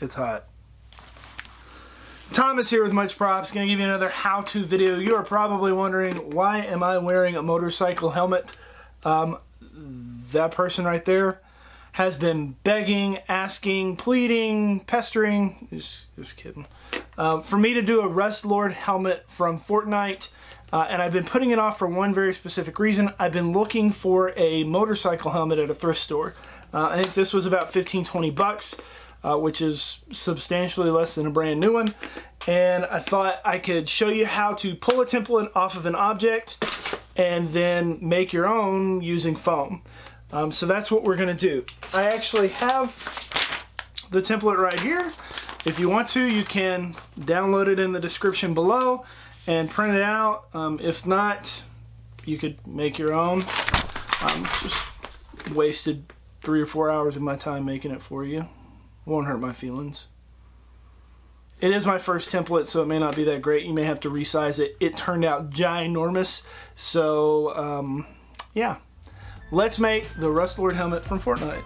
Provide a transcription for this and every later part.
It's hot. Tom is here with Much Props, going to give you another how-to video. You are probably wondering, why am I wearing a motorcycle helmet? That person right there has been begging, asking, pleading, pestering, just kidding, for me to do a Rust Lord helmet from Fortnite. And I've been putting it off for one very specific reason. I've been looking for a motorcycle helmet at a thrift store. I think this was about 15, 20 bucks. Which is substantially less than a brand new one. And I thought I could show you how to pull a template off of an object and then make your own using foam. So that's what we're gonna do. I actually have the template right here. If you want to, you can download it in the description below and print it out. If not, you could make your own. Just wasted 3 or 4 hours of my time making it for you. Won't hurt my feelings. It is my first template, so it may not be that great. You may have to resize it. It turned out ginormous. So, yeah. Let's make the Rust Lord helmet from Fortnite.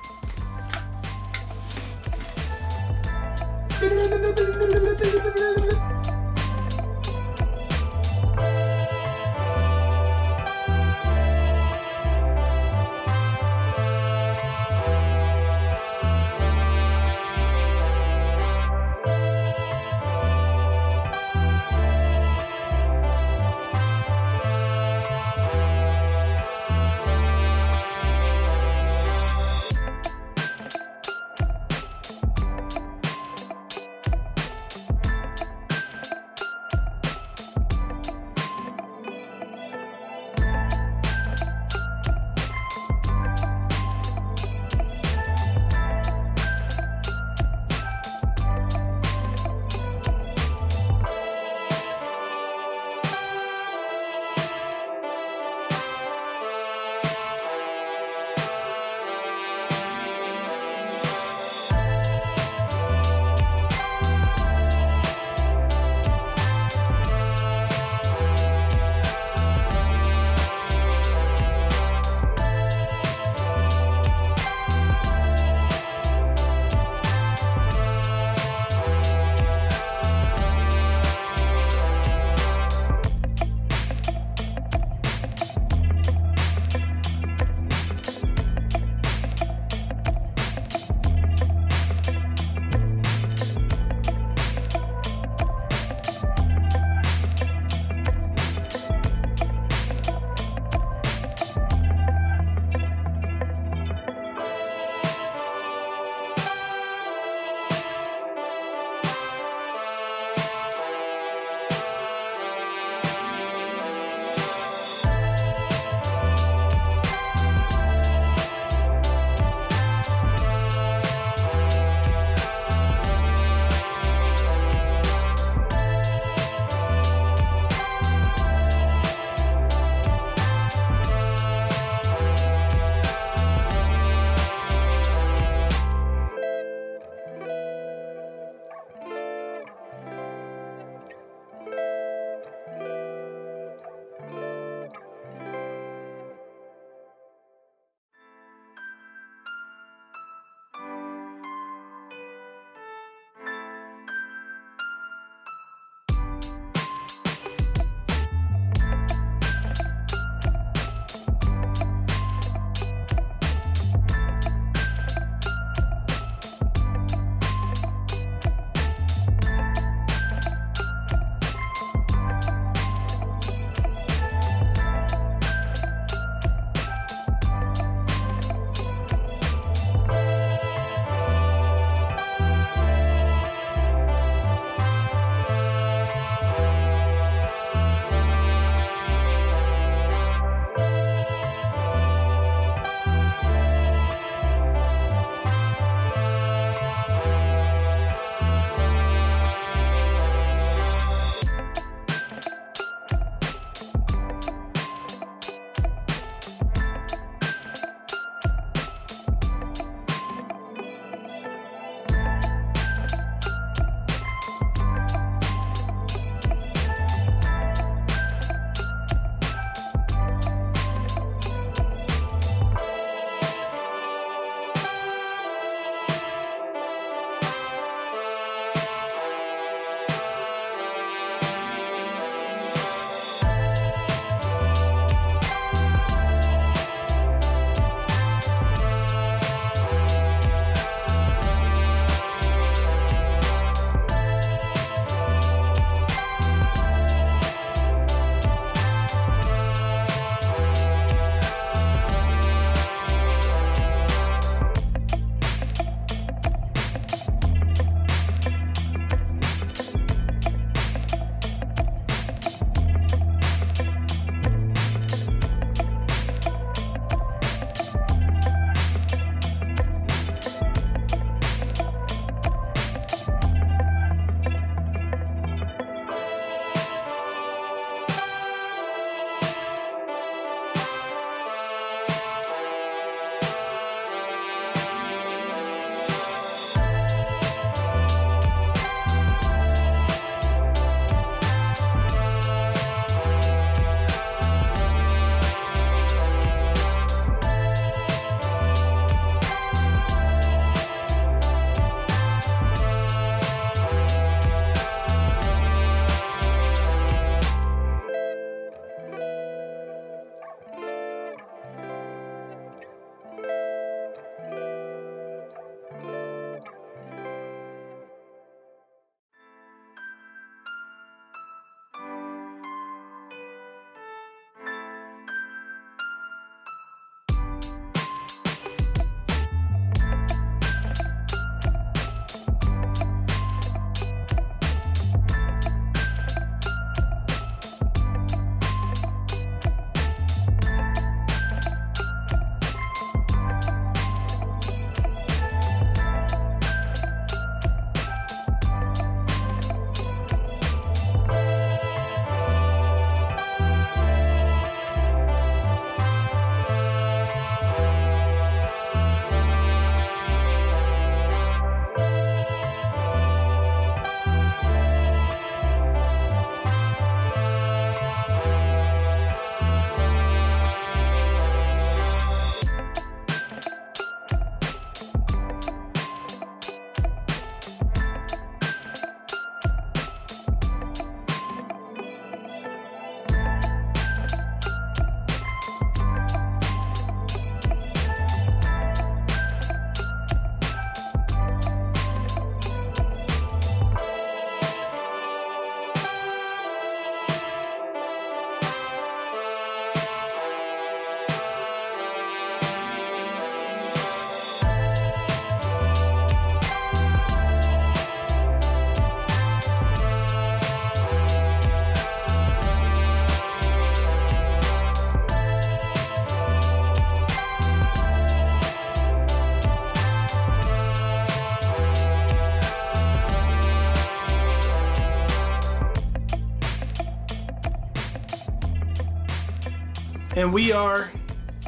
And we are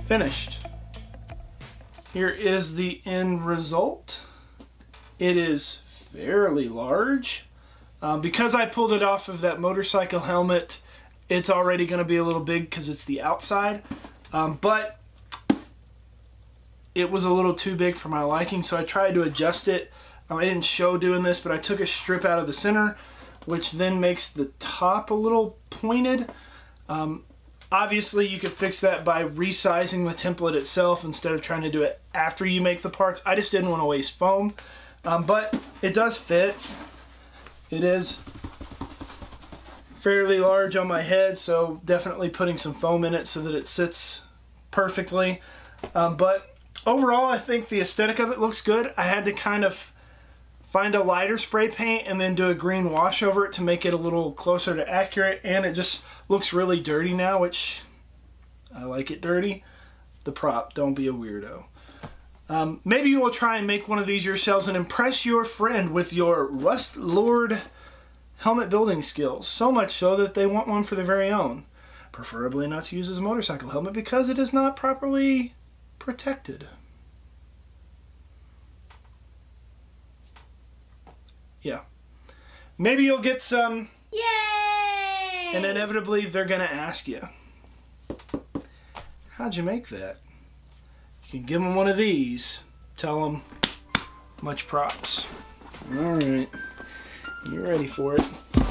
finished. Here is the end result. It is fairly large. Because I pulled it off of that motorcycle helmet, it's already going to be a little big because it's the outside. But it was a little too big for my liking, so I tried to adjust it. I didn't show doing this, but I took a strip out of the center, which then makes the top a little pointed. Obviously, you could fix that by resizing the template itself instead of trying to do it after you make the parts. I just didn't want to waste foam, but it does fit. It is fairly large on my head, so definitely putting some foam in it so that it sits perfectly. But overall, I think the aesthetic of it looks good. I had to kind of find a lighter spray paint and then do a green wash over it to make it a little closer to accurate, and it just looks really dirty now, which I like it dirty. The prop, don't be a weirdo. Maybe you will try and make one of these yourselves and impress your friend with your Rust Lord helmet building skills, so much so that they want one for their very own. Preferably not to use as a motorcycle helmet because it is not properly protected. Yeah. Maybe you'll get some. Yay! And inevitably they're going to ask you, how'd you make that? You can give them one of these. Tell them, much props. All right. You're ready for it.